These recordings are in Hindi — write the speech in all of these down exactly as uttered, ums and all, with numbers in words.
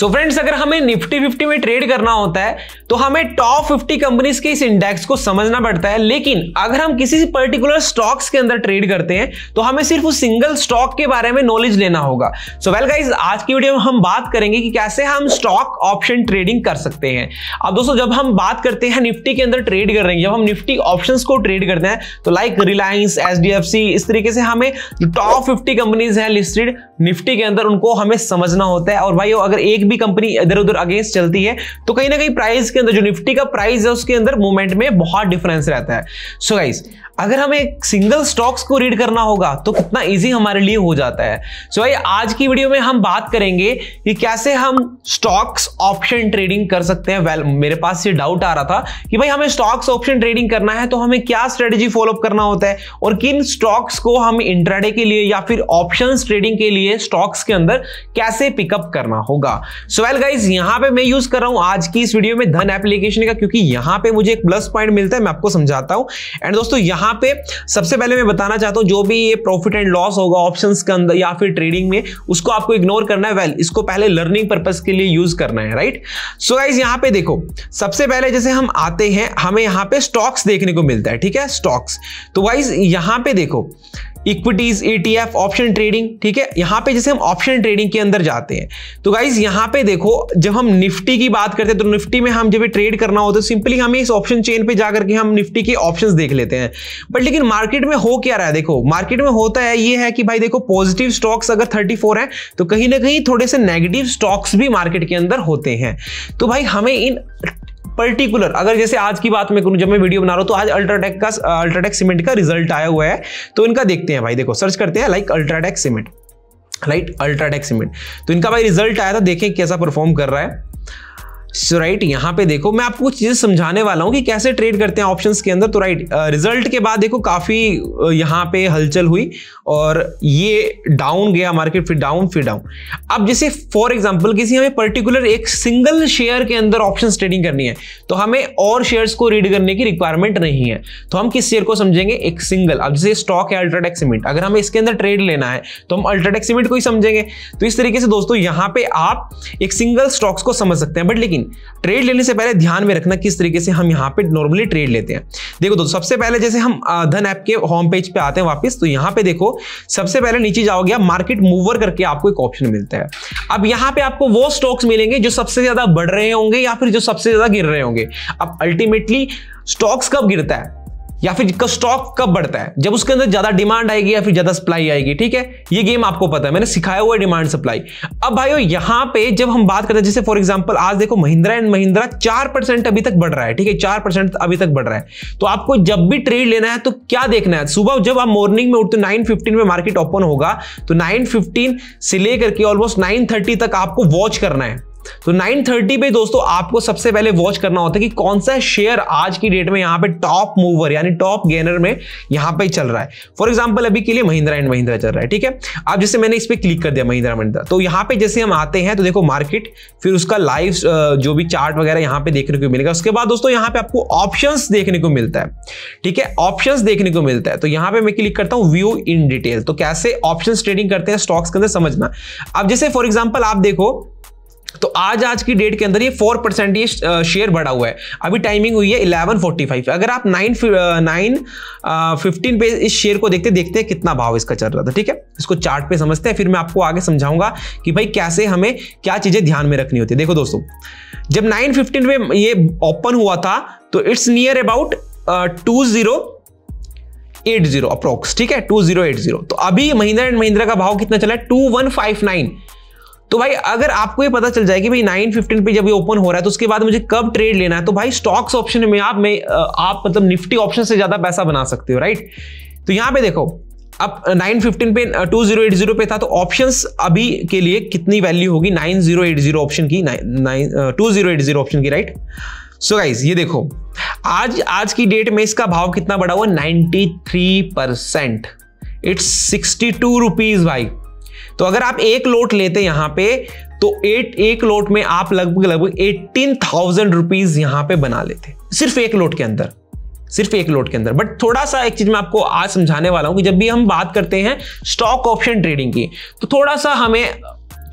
सो so फ्रेंड्स, अगर हमें निफ्टी फिफ्टी में ट्रेड करना होता है तो हमें टॉप फिफ्टी कंपनीज के इस इंडेक्स को समझना पड़ता है। लेकिन अगर हम किसी पर्टिकुलर स्टॉक्स के अंदर ट्रेड करते हैं तो हमें सिर्फ उस सिंगल स्टॉक के बारे में नॉलेज लेना होगा। सो वेल गाइस, आज की वीडियो में हम बात करेंगे कि कैसे हम स्टॉक ऑप्शन ट्रेडिंग कर सकते हैं। अब दोस्तों, जब हम बात करते हैं निफ्टी के अंदर ट्रेड कर रहे हैं, जब हम निफ्टी ऑप्शन को ट्रेड करते हैं तो like Reliance, H D F C, इस तरीके से हमें टॉप फिफ्टी कंपनीज है लिस्टेड निफ्टी के अंदर, उनको हमें समझना होता है। और भाई अगर एक भी कंपनी इधर उधर अगेंस्ट चलती है तो कहीं ना कहीं प्राइस के अंदर, जो निफ्टी का प्राइस है उसके अंदर मूवमेंट में बहुत डिफरेंस रहता है। सो गाइस, अगर हमें सिंगल स्टॉक्स को रीड करना होगा तो कितना इजी हमारे लिए हो जाता है। सो भाई, आज की वीडियो में हम बात करेंगे कि कैसे हम स्टॉक्स ऑप्शन ट्रेडिंग कर सकते हैं। वेल, मेरे पास ये डाउट आ रहा था कि भाई हमें स्टॉक्स ऑप्शन ट्रेडिंग करना है तो हमें क्या स्ट्रेटेजी फॉलोअप करना होता है और किन स्टॉक्स को हम इंट्राडे के लिए या फिर ऑप्शन ट्रेडिंग के लिए स्टॉक्स के अंदर कैसे पिकअप करना होगा। सो वेल गाइज, यहाँ पे मैं यूज कर रहा हूँ आज की इस वीडियो में धन एप्लीकेशन का, क्योंकि यहाँ पे मुझे एक प्लस पॉइंट मिलता है, मैं आपको समझाता हूँ। एंड दोस्तों, यहाँ पे सबसे पहले मैं बताना चाहता हूँ, जो भी ये प्रॉफिट एंड लॉस होगा ऑप्शंस के अंदर या फिर ट्रेडिंग में, उसको आपको इग्नोर करना है। वेल, इसको पहले लर्निंग पर्पस के लिए यूज करना है, राइट। सो गाइज, यहाँ पे देखो, सबसे पहले जैसे हम आते हैं, हमें यहाँ पे स्टॉक्स देखने को मिलता है, ठीक है, स्टॉक्स। तो गाइज यहाँ पे देखो, इक्विटीज, ईटीएफ, ऑप्शन ट्रेडिंग, ठीक है। यहाँ पे जैसे हम ऑप्शन ट्रेडिंग के अंदर जाते हैं तो गाइज यहाँ पे देखो, जब हम निफ्टी की बात करते हैं तो निफ्टी में हम जब ट्रेड करना होता है सिंपली हमें इस ऑप्शन चेन पे जाकर के हम निफ्टी के ऑप्शंस देख लेते हैं। बट लेकिन मार्केट में हो क्या रहा है, देखो मार्केट में होता है ये है कि भाई देखो, पॉजिटिव स्टॉक्स अगर थर्टी फोर है तो कहीं ना कहीं थोड़े से नेगेटिव स्टॉक्स भी मार्केट के अंदर होते हैं। तो भाई हमें इन पर्टिकुलर, अगर जैसे आज की बात मैं करूं, जब मैं वीडियो बना रहा हूं तो आज अल्ट्राटेक का अल्ट्राटेक सीमेंट का रिजल्ट आया हुआ है, तो इनका देखते हैं। भाई देखो, सर्च करते हैं like UltraTech cement, right, UltraTech cement, तो इनका भाई रिजल्ट आया था, देखें कैसा परफॉर्म कर रहा है। सो राइट, यहाँ पे देखो, मैं आपको कुछ चीज़ें समझाने वाला हूँ कि कैसे ट्रेड करते हैं ऑप्शंस के अंदर। तो राइट, रिजल्ट के बाद देखो काफ़ी यहाँ पे हलचल हुई और ये डाउन गया मार्केट, फिर डाउन फिर डाउन। अब जैसे फॉर एग्जांपल किसी हमें पर्टिकुलर एक सिंगल शेयर के अंदर ऑप्शंस ट्रेडिंग करनी है तो हमें और शेयर्स को रीड करने की रिक्वायरमेंट नहीं है, तो हम किस शेयर को समझेंगे, एक सिंगल। अब जैसे स्टॉक है अल्ट्राटेक सीमेंट, अगर हमें इसके अंदर ट्रेड लेना है तो हम अल्ट्राटेक सीमेंट को ही समझेंगे। तो इस तरीके से दोस्तों यहाँ पे आप एक सिंगल स्टॉक्स को समझ सकते हैं। बट लेकिन ट्रेड लेने से पहले ध्यान में रखना किस तरीके से हम यहाँ पे नॉर्मली ट्रेड लेते हैं। देखो दोस्तों, सबसे पहले जैसे हम धन ऐप के होम पेज पे आते हैं वापस, तो यहाँ पे देखो सबसे पहले नीचे जाओगे आप, मार्केट मूवर करके आपको एक ऑप्शन मिलता है। अब यहाँ पे आपको वो स्टॉक्स मिलेंगे जो सबसे ज्यादा बढ़ रहे होंगे या फिर जो सबसे ज्यादा गिर रहे होंगे। अब अल्टीमेटली स्टॉक्स कब गिरता है या फिर स्टॉक कब बढ़ता है, जब उसके अंदर ज्यादा डिमांड आएगी या फिर ज्यादा सप्लाई आएगी, ठीक है। ये गेम आपको पता है, मैंने सिखाया हुआ है डिमांड सप्लाई। अब भाइयों यहाँ पे जब हम बात करते हैं, जैसे फॉर एग्जांपल आज देखो महिंद्रा एंड महिंद्रा चार परसेंट अभी तक बढ़ रहा है, ठीक है, चार परसेंट अभी तक बढ़ रहा है। तो आपको जब भी ट्रेड लेना है तो क्या देखना है, सुबह जब आप मॉर्निंग में उठते हो नाइन फिफ्टीन में मार्केट ओपन होगा तो नाइन फिफ्टीन से लेकर के ऑलमोस्ट नाइन थर्टी तक आपको वॉच करना है। तो नाइन थर्टी पे दोस्तों आपको सबसे पहले वॉच करना होता है कि कौन सा शेयर आज की डेट में यहाँ पे टॉप मूवर यानी टॉप गेनर में यहाँ पे चल रहा है। फॉर एग्जांपल अभी के लिए महिंद्रा एंड महिंद्रा चल रहा है, ठीक है। अब जैसे मैंने इस पर क्लिक कर दिया महिंद्रा महिंद्रा, तो यहाँ पे जैसे हम आते हैं तो देखो मार्केट, फिर उसका लाइव जो भी चार्ट वगैरह यहाँ पे देखने को मिलेगा। उसके बाद दोस्तों यहाँ पे आपको ऑप्शंस देखने को मिलता है, ठीक है, ऑप्शंस देखने को मिलता है। तो यहाँ पे मैं क्लिक करता हूँ व्यू इन डिटेल, तो कैसे ऑप्शन ट्रेडिंग करते हैं स्टॉक्स के अंदर समझना। अब जैसे फॉर एग्जाम्पल आप देखो तो आज आज की डेट के अंदर ये फोर परसेंट ये शेयर बढ़ा हुआ है, अभी टाइमिंग हुई है इलेवन फोर्टी फाइव। अगर आप नाइन नाइन फिफ्टीन पे इस शेयर को देखते देखते हैं कितना भाव इसका चल रहा था, ठीक है। इसको चार्ट पे समझते हैं, फिर मैं आपको आगे समझाऊंगा कि भाई कैसे हमें क्या चीजें ध्यान में रखनी होती है। देखो दोस्तों, जब नाइन फिफ्टीन पे ये ओपन हुआ था तो it's near about two zero eight zero approx, ठीक है, टू जीरो एट जीरो। तो अभी महिंद्रा एंड महिंद्रा का भाव कितना चला है, टू वन फाइव नाइन। तो भाई अगर आपको ये पता चल जाए कि भाई नाइन फिफ्टीन पे जब ये ओपन हो रहा है तो उसके बाद मुझे कब ट्रेड लेना है, तो भाई स्टॉक्स ऑप्शन में आप में आप मतलब निफ्टी ऑप्शन से ज्यादा पैसा बना सकते हो, राइट। तो यहाँ पे देखो अब नाइन फिफ्टीन पे टू जीरो एट जीरो पे था तो ऑप्शंस अभी के लिए कितनी वैल्यू होगी, nine zero eight zero option की, two zero eight zero option की, राइट। सो गाइज ये देखो आज आज की डेट में इसका भाव कितना बढ़ा हुआ, ninety three percent, it's sixty two rupees भाई। तो अगर आप एक लोट लेते यहाँ पे तो एट एक लोट में आप लगभग लगभग एटीन थाउजेंड रुपीज यहाँ पे बना लेते, सिर्फ एक लोट के अंदर, सिर्फ एक लोट के अंदर। बट थोड़ा सा एक चीज मैं आपको आज समझाने वाला हूं कि जब भी हम बात करते हैं स्टॉक ऑप्शन ट्रेडिंग की तो थोड़ा सा हमें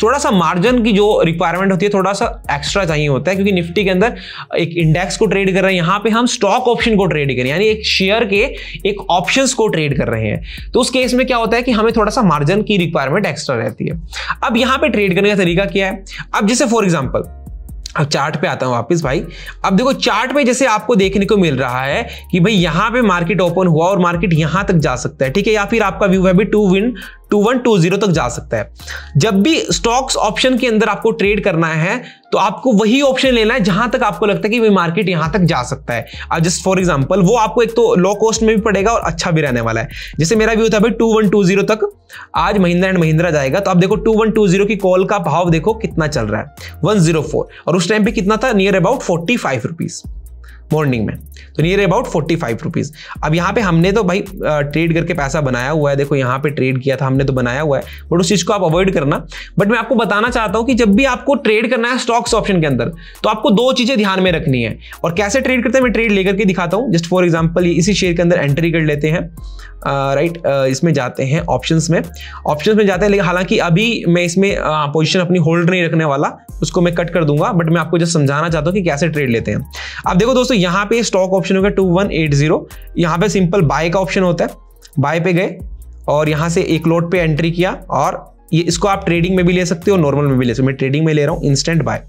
थोड़ा सा मार्जिन की जो रिक्वायरमेंट होती है थोड़ा सा एक्स्ट्रा चाहिए होता है, क्योंकि निफ्टी के अंदर एक इंडेक्स को ट्रेड कर रहे हैं, यहाँ पे हम स्टॉक ऑप्शन को ट्रेड कर रहे हैं, यानी एक शेयर के एक ऑप्शंस को ट्रेड कर रहे हैं। तो उस केस में क्या होता है कि हमें थोड़ा सा मार्जिन की रिक्वायरमेंट एक्स्ट्रा रहती है। अब यहाँ पे ट्रेड करने का तरीका क्या है, अब जैसे फॉर एग्जाम्पल, अब चार्ट पे आता हूं वापस भाई। अब देखो चार्ट पे जैसे आपको देखने को मिल रहा है कि भाई यहाँ पे मार्केट ओपन हुआ और मार्केट यहाँ तक जा सकता है, ठीक है, या फिर आपका व्यू है भी to win two one two zero तक जा सकता है। जब भी स्टॉक्स ऑप्शन के अंदर आपको ट्रेड करना है तो आपको वही ऑप्शन लेना है जहां तक आपको लगता है कि भाई मार्केट यहाँ तक जा सकता है। अब जस्ट फॉर एग्जाम्पल वो आपको एक तो लो कॉस्ट में भी पड़ेगा और अच्छा भी रहने वाला है। जैसे मेरा व्यू था भाई टू वन टू जीरो तक आज महिंद्रा एंड महिंद्रा जाएगा, तो आप देखो टू वन टू जीरो की कॉल का भाव देखो कितना चल रहा है वन जीरो फोर, और उस टाइम पे कितना था, near about forty five rupees morning में, तो near about forty five rupees. अब यहाँ पे हमने तो भाई ट्रेड करके पैसा बनाया हुआ है, देखो यहाँ पे ट्रेड किया था हमने तो बनाया हुआ है, बट उस चीज को आप अवॉइड करना। बट मैं आपको बताना चाहता हूँ कि जब भी आपको ट्रेड करना है स्टॉक्स ऑप्शन के अंदर तो आपको दो चीजें ध्यान में रखनी है। और कैसे ट्रेड करते हैं मैं ट्रेड लेकर के दिखाता हूँ। जस्ट फॉर एग्जाम्पल इसी शेयर के अंदर एंट्री कर लेते हैं, राइट uh, right, uh, इसमें जाते हैं ऑप्शंस में, ऑप्शंस में जाते हैं, लेकिन हालांकि अभी मैं इसमें पोजीशन uh, अपनी होल्ड नहीं रखने वाला, उसको मैं कट कर दूंगा, बट मैं आपको जस्ट समझाना चाहता हूँ कि कैसे ट्रेड लेते हैं। अब देखो दोस्तों यहाँ पे स्टॉक ऑप्शन होगा टू वन एट जीरो, यहाँ पे सिंपल बाय का ऑप्शन होता है, बाय पे गए और यहाँ से एक लॉट पे एंट्री किया, और ये इसको आप ट्रेडिंग में भी ले सकते हो, नॉर्मल में भी ले सकते हो, मैं ट्रेडिंग में ले रहा हूँ। Instant buy,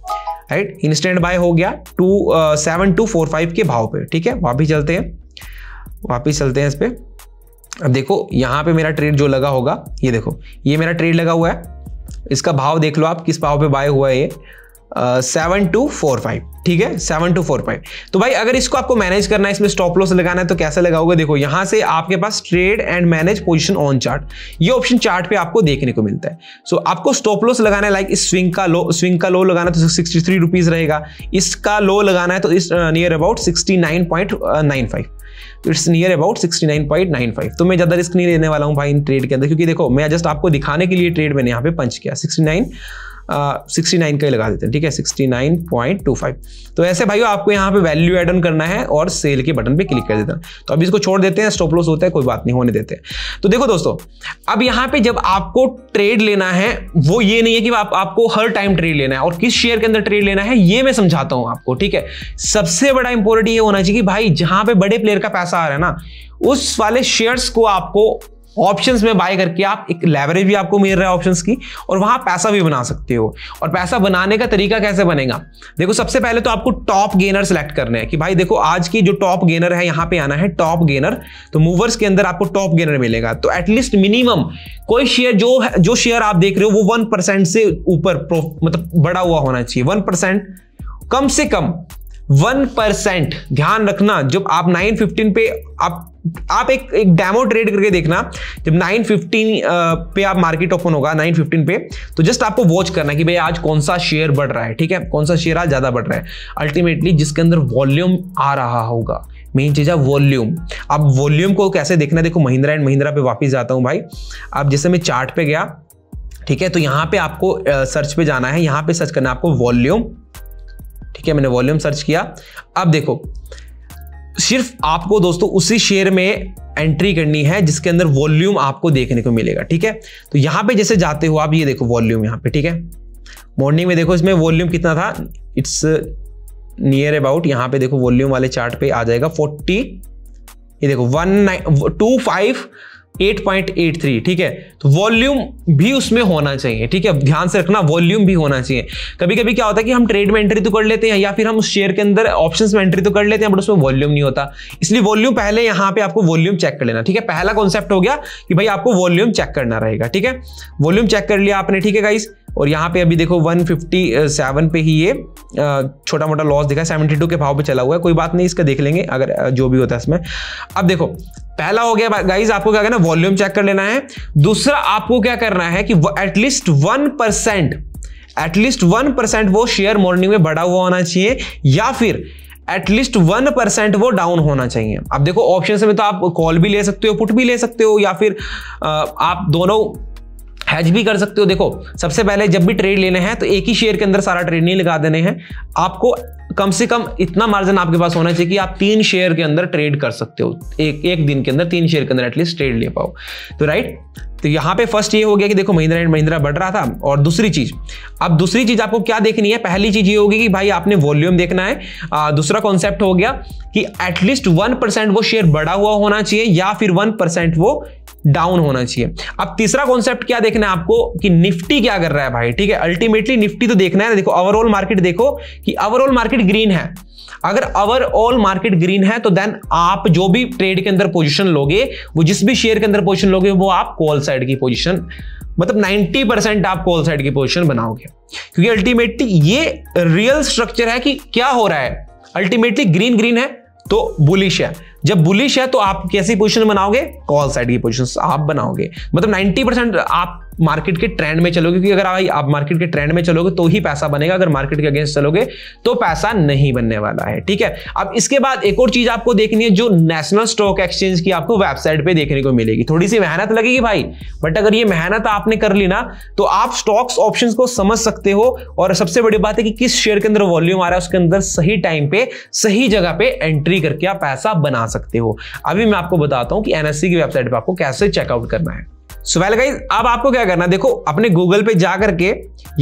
right, instant buy हो गया two seven two four five के भाव पे, ठीक है। वापिस चलते हैं, वापिस चलते हैं इस पर। अब देखो यहाँ पे मेरा ट्रेड जो लगा होगा, ये देखो ये मेरा ट्रेड लगा हुआ है, इसका भाव देख लो आप किस भाव पे बाय हुआ है, ये सेवन टू फोर फाइव, ठीक है, सेवन टू फोर फाइव। तो भाई अगर इसको आपको मैनेज करना है, इसमें स्टॉप लॉस लगाना है, तो कैसे लगाओगे, देखो यहाँ से आपके पास trade and manage position on chart, ये ऑप्शन चार्ट पे आपको देखने को मिलता है। सो so, आपको स्टॉप लॉस लगाना है, लाइक इस स्विंग का लो, स्विंग का लो लगाना है तो सिक्सटी थ्री रुपीज रहेगा, इसका लो लगाना है तो इस near about sixty nine point nine five, it's near about sixty nine point nine five. तो मैं ज्यादा रिस्क नहीं लेने वाला हूँ भाई इन ट्रेड के अंदर, क्योंकि देखो मैं जस्ट आपको दिखाने के लिए ट्रेड मैंने यहाँ पे पंच किया, सिक्सटी नाइन सिक्सटी नाइन का ही लगा देते हैं, ठीक है, sixty nine point two five. तो ऐसे भाइयों आपको यहाँ पे वैल्यू एड ऑन करना है और सेल के बटन पे क्लिक कर देना। तो अब इसको छोड़ देते हैं, स्टॉप लॉस होता है, कोई बात नहीं, होने देते हैं। तो देखो दोस्तों, अब यहाँ पे जब आपको ट्रेड लेना है वो ये नहीं है कि आप, आपको हर टाइम ट्रेड लेना है, और किस शेयर के अंदर ट्रेड लेना है ये मैं समझाता हूँ आपको, ठीक है। सबसे बड़ा इंपॉर्टेंट ये होना चाहिए कि भाई जहाँ पे बड़े प्लेयर का पैसा आ रहा है ना, उस वाले शेयर्स को आपको ऑप्शंस में बाय करके आप एक लेवरेज भी आपको मिल रहा है ऑप्शंस की, और वहां पैसा भी बना सकते हो। और पैसा बनाने का तरीका कैसे बनेगा, देखो सबसे पहले तो आपको टॉप गेनर सेलेक्ट करने हैं कि भाई देखो आज की जो टॉप गेनर है यहाँ पे आना है, टॉप गेनर। तो मूवर्स के अंदर आपको टॉप गेनर मिलेगा, तो एटलीस्ट मिनिमम कोई शेयर जो जो शेयर आप देख रहे हो वो वन परसेंट से ऊपर मतलब बढ़ा हुआ होना चाहिए, वन परसेंट कम से कम वन परसेंट। ध्यान रखना जब आप नाइन फिफ्टीन पे आप आप एक एक डेमो ट्रेड करके देखना, जब नाइन फिफ्टीन पे आप मार्केट ओपन होगा नाइन फिफ्टीन पे, तो जस्ट आपको वॉच करना कि भाई आज कौन सा शेयर बढ़ रहा है, ठीक है, कौन सा शेयर आज ज्यादा बढ़ रहा है। अल्टीमेटली जिसके अंदर वॉल्यूम आ रहा होगा, मेन चीज है वॉल्यूम। अब वॉल्यूम को कैसे देखना है, देखो महिंद्रा एंड महिंद्रा पे वापस जाता हूँ भाई। अब जैसे मैं चार्ट पे गया, ठीक है, तो यहाँ पे आपको सर्च पे जाना है, यहाँ पे सर्च करना है आपको वॉल्यूम, ठीक है, मैंने वॉल्यूम सर्च किया। अब देखो सिर्फ आपको दोस्तों उसी शेयर में एंट्री करनी है जिसके अंदर वॉल्यूम आपको देखने को मिलेगा, ठीक है। तो यहां पे जैसे जाते हो आप, ये देखो वॉल्यूम यहाँ पे, ठीक है, मॉर्निंग में देखो इसमें वॉल्यूम कितना था, इट्स नियर अबाउट यहाँ पे देखो वॉल्यूम वाले चार्ट पे आ जाएगा फोर्टी, ये देखो one nine two five eight point eight three, ठीक है। तो वॉल्यूम भी उसमें होना चाहिए, ठीक है, ध्यान से रखना, वॉल्यूम भी होना चाहिए। कभी कभी क्या होता है कि हम ट्रेड में एंट्री तो कर लेते हैं या फिर हम उस शेयर के अंदर ऑप्शंस में एंट्री तो कर लेते हैं बट उसमें वॉल्यूम नहीं होता, इसलिए वॉल्यूम पहले यहाँ पे आपको वॉल्यूम चेक कर लेना, ठीक है। पहला कॉन्सेप्ट हो गया कि भाई आपको वॉल्यूम चेक करना रहेगा, ठीक है, वॉल्यूम चेक कर लिया आपने, ठीक है गाइस। और यहाँ पे अभी देखो वन फिफ्टी सेवन पे ही ये छोटा मोटा लॉस दिखा, सेवेंटी टू के भाव पे चला हुआ है, कोई बात नहीं, इसका देख लेंगे अगर जो भी होता है इसमें। अब देखो पहला हो गया गाइज, आपको क्या करना है, वॉल्यूम चेक कर लेना है। दूसरा आपको क्या करना है कि at least one percent at least one percent वो शेयर मॉर्निंग में बढ़ा हुआ होना चाहिए या फिर एटलीस्ट वन परसेंट वो डाउन होना चाहिए। अब देखो ऑप्शन में तो आप कॉल भी ले सकते हो, पुट भी ले सकते हो, या फिर आप दोनों हैज भी कर सकते हो। देखो सबसे पहले जब भी ट्रेड लेने हैं तो एक ही शेयर के अंदर सारा ट्रेड नहीं लगा देने हैं, आपको कम से कम इतना मार्जिन आपके पास होना चाहिए कि आप तीन शेयर के अंदर ट्रेड कर सकते हो, एक एक दिन के अंदर तीन शेयर के अंदर एटलीस्ट ट्रेड ले पाओ। तो राइट, तो यहाँ पे फर्स्ट ये हो गया कि देखो महिंद्रा एंड महिंद्रा बढ़ रहा था। और दूसरी चीज, अब दूसरी चीज आपको क्या देखनी है, पहली चीज ये होगी कि भाई आपने वॉल्यूम देखना है। आ, दूसरा कॉन्सेप्ट हो गया कि एटलीस्ट वन परसेंट वो शेयर बढ़ा हुआ होना चाहिए या फिर वन परसेंट वो डाउन होना चाहिए। अब तीसरा कॉन्सेप्ट क्या देखना है आपको कि निफ्टी क्या कर रहा है भाई, ठीक है। अल्टीमेटली निफ्टी तो देखना है, देखो ओवरऑल मार्केट, देखो कि ओवरऑल मार्केट ग्रीन है। अगर ओवरऑल मार्केट ग्रीन है तो देन आप जो भी ट्रेड के अंदर पोजीशन लोगे, वो जिस भी शेयर के अंदर पोजीशन लोगे वो आप कॉल साइड की पोजीशन, मतलब नब्बे परसेंट आप कॉल साइड की पोजीशन बनाओगे, क्योंकि अल्टीमेटली ये रियल स्ट्रक्चर है कि क्या हो रहा है। अल्टीमेटली ग्रीन ग्रीन है तो बुलिश है, जब बुलिश है तो आप कैसी पोजीशन बनाओगे, कॉल साइड की पोजीशन आप बनाओगे। मतलब नब्बे परसेंट आप मार्केट के ट्रेंड में चलोगे, क्योंकि अगर भाई आप मार्केट के ट्रेंड में चलोगे तो ही पैसा बनेगा, अगर मार्केट के अगेंस्ट चलोगे तो पैसा नहीं बनने वाला है, ठीक है। अब इसके बाद एक और चीज आपको देखनी है जो नेशनल स्टॉक एक्सचेंज की आपको वेबसाइट पे देखने को मिलेगी। थोड़ी सी मेहनत लगेगी भाई, बट अगर ये मेहनत आपने कर ली ना तो आप स्टॉक्स ऑप्शंस को समझ सकते हो। और सबसे बड़ी बात है कि किस शेयर के अंदर वॉल्यूम आ रहा है, उसके अंदर सही टाइम पे सही जगह पे एंट्री करके आप पैसा बना सकते हो। अभी मैं आपको बताता हूं कि एनएसई की वेबसाइट पे आपको कैसे चेकआउट करना है। So well guys, अब आपको क्या करना है, देखो अपने गूगल पे जा करके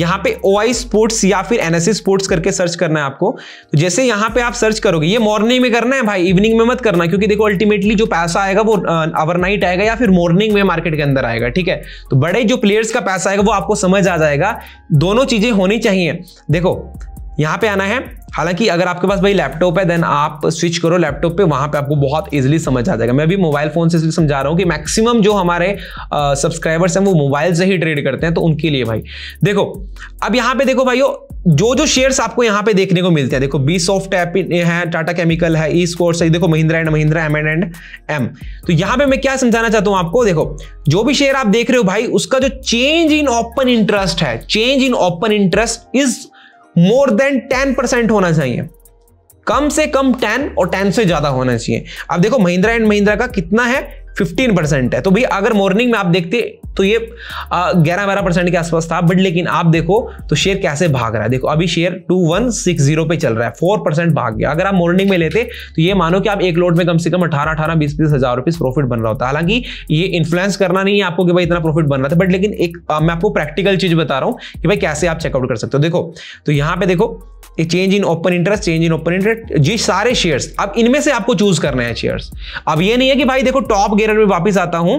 यहाँ पे O I स्पोर्ट्स या फिर N S E स्पोर्ट्स करके सर्च करना है आपको। तो जैसे यहाँ पे आप सर्च करोगे, ये मॉर्निंग में करना है भाई, इवनिंग में मत करना, क्योंकि देखो अल्टीमेटली जो पैसा आएगा वो ओवरनाइट आएगा या फिर मॉर्निंग में मार्केट के अंदर आएगा, ठीक है। तो बड़े जो प्लेयर्स का पैसा आएगा वो आपको समझ आ जाएगा, दोनों चीजें होनी चाहिए। देखो यहाँ पे आना है, हालांकि अगर आपके पास भाई लैपटॉप है देन आप स्विच करो लैपटॉप पे, वहां पे आपको बहुत इजीली समझ आ जाएगा। मैं भी मोबाइल फोन से इसलिए समझा रहा हूँ कि मैक्सिमम जो हमारे सब्सक्राइबर्स हैं वो मोबाइल से ही ट्रेड करते हैं, तो उनके लिए भाई देखो अब यहाँ पे देखो भाइयों जो जो शेयर्स आपको यहाँ पे देखने को मिलते हैं। देखो बी सॉफ्ट है, टाटा केमिकल है, ई स्कोर्स है, देखो Mahindra and Mahindra, M and and M. तो यहाँ पे मैं क्या समझाना चाहता हूँ आपको, देखो जो भी शेयर आप देख रहे हो भाई उसका जो चेंज इन ओपन इंटरेस्ट है, change in open interest is more than ten percent होना चाहिए, कम से कम टेन और टेन से ज्यादा होना चाहिए। अब देखो महिंद्रा एंड महिंद्रा का कितना है, फिफ्टीन परसेंट है। तो भाई अगर मॉर्निंग में आप देखते तो ये ग्यारह बारह परसेंट के आसपास था, बट लेकिन आप देखो तो शेयर कैसे भाग रहा है। देखो अभी share two one six zero पे चल रहा है, फोर परसेंट भाग गया। अगर आप मॉर्निंग में लेते तो ये मानो कि आप एक लोट में कम से कम अठारह अठारह बीस बीस हजार रुपये प्रॉफिट बन रहा होता। हालांकि ये इन्फ्लुएंस करना नहीं है आपको कि भाई इतना प्रॉफिट बन रहा था, बट लेकिन एक आ, मैं आपको प्रैक्टिकल चीज बता रहा हूँ कि भाई कैसे आप चेकआउट कर सकते हो। देखो तो यहाँ पे देखो change in open interest, change in open interest जी सारे शेयर्स, अब इनमें से आपको चूज करना है शेयर्स। अब ये नहीं है कि भाई देखो टॉप गेनर में वापस आता हूं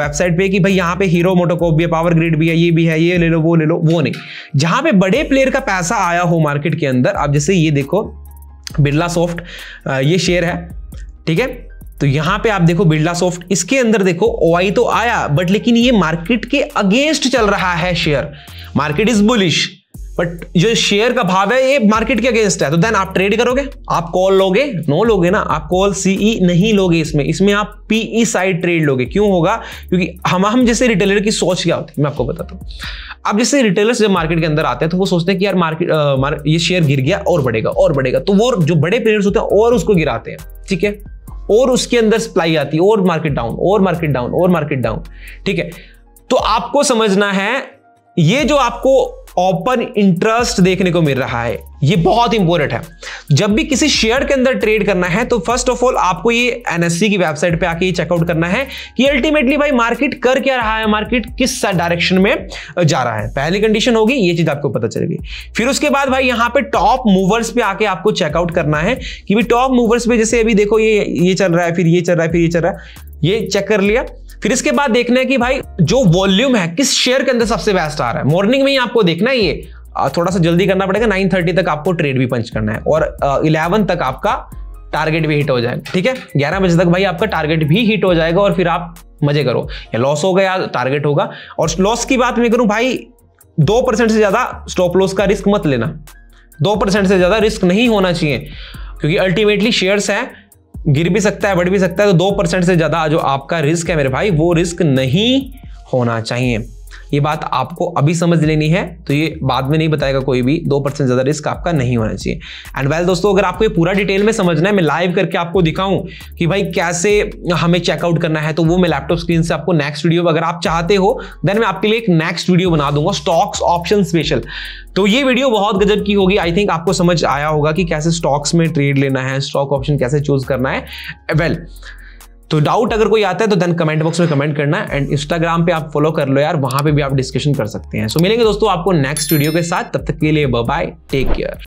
वेबसाइट पे कि भाई यहाँ पे हीरो मोटोकॉर्प भी है, पावर ग्रिड भी है, ये भी है, ये ले लो वो ले लो, वो नहीं। जहां पे बड़े प्लेयर का पैसा आया हो मार्केट के अंदर, अब जैसे ये देखो बिरला सॉफ्ट ये शेयर है, ठीक है। तो यहाँ पे आप देखो बिरला सॉफ्ट, इसके अंदर देखो ओआई तो आया बट लेकिन ये मार्केट के अगेंस्ट चल रहा है share, market is bullish but जो शेयर का भाव है ये मार्केट के अगेंस्ट है। तो देन आप ट्रेड करोगे, आप कॉल लोगे, नो लोगे ना, आप कॉल सीई नहीं लोगे, इसमें इसमें आप पीई साइड ट्रेड लोगे। क्यों होगा, क्योंकि हम हम जैसे रिटेलर की सोच क्या होती है मैं आपको बताता हूँ। अब जैसे रिटेलर्स जब मार्केट के अंदर आते हैं तो वो सोचते हैं कि यार मार्केट आ, मार, ये शेयर गिर गया और बढ़ेगा और बढ़ेगा, तो वो जो बड़े प्लेयर्स होते हैं और उसको गिराते हैं, ठीक है, और उसके अंदर सप्लाई आती है और मार्केट डाउन और मार्केट डाउन और मार्केट डाउन, ठीक है। तो आपको समझना है ये जो आपको ओपन इंटरेस्ट देखने को मिल रहा है ये बहुत इंपॉर्टेंट है। जब भी किसी शेयर के अंदर ट्रेड करना है तो फर्स्ट ऑफ ऑल आपको ये एनएससी की वेबसाइट पे आके ये चेकआउट करना है कि अल्टीमेटली भाई मार्केट कर क्या रहा है, मार्केट किस डायरेक्शन में जा रहा है। पहली कंडीशन होगी ये चीज आपको पता चलेगी। फिर उसके बाद भाई यहाँ पे टॉप मूवर्स पे आके आपको चेकआउट करना है कि भाई टॉप मूवर्स पे जैसे अभी देखो ये ये चल रहा है, फिर ये चल रहा है, फिर ये चल रहा है, ये चेक कर लिया। फिर इसके बाद देखना है कि भाई जो वॉल्यूम है किस शेयर के अंदर सबसे बेस्ट आ रहा है। मॉर्निंग में ही आपको देखना है, ये थोड़ा सा जल्दी करना पड़ेगा, नौ तीस तक आपको ट्रेड भी पंच करना है और ग्यारह तक आपका टारगेट भी हिट हो जाएगा, ठीक है। ग्यारह बजे तक भाई आपका टारगेट भी हिट हो जाएगा और फिर आप मजे करो, या लॉस होगा या टारगेट होगा। और लॉस की बात मैं करूं भाई दो परसेंट से ज्यादा स्टॉप लॉस का रिस्क मत लेना, दो परसेंट से ज्यादा रिस्क नहीं होना चाहिए, क्योंकि अल्टीमेटली शेयर्स है, गिर भी सकता है बढ़ भी सकता है, तो दो परसेंट से ज्यादा जो आपका रिस्क है मेरे भाई वो रिस्क नहीं होना चाहिए। ये बात आपको अभी समझ लेनी है, तो ये बाद में नहीं बताएगा कोई भी। दो परसेंट ज्यादा रिस्क आपका नहीं होना चाहिए। एंड वेल दोस्तों, अगर आपको ये पूरा डिटेल में समझना है, मैं लाइव करके आपको दिखाऊं कि भाई कैसे हमें चेकआउट करना है, तो वो मैं लैपटॉप स्क्रीन से आपको नेक्स्ट वीडियो, अगर आप चाहते हो देन मैं आपके लिए एक नेक्स्ट वीडियो बना दूंगा, स्टॉक्स ऑप्शन स्पेशल। तो ये वीडियो बहुत गजब की होगी। आई थिंक आपको समझ आया होगा कि कैसे स्टॉक्स में ट्रेड लेना है, स्टॉक ऑप्शन कैसे चूज करना है। वेल well, तो डाउट अगर कोई आता है तो देन कमेंट बॉक्स में कमेंट करना। एंड इंस्टाग्राम पे आप फॉलो कर लो यार, वहां पे भी आप डिस्कशन कर सकते हैं। सो so, मिलेंगे दोस्तों आपको नेक्स्ट वीडियो के साथ। तब तक के लिए बाय बाय, टेक केयर।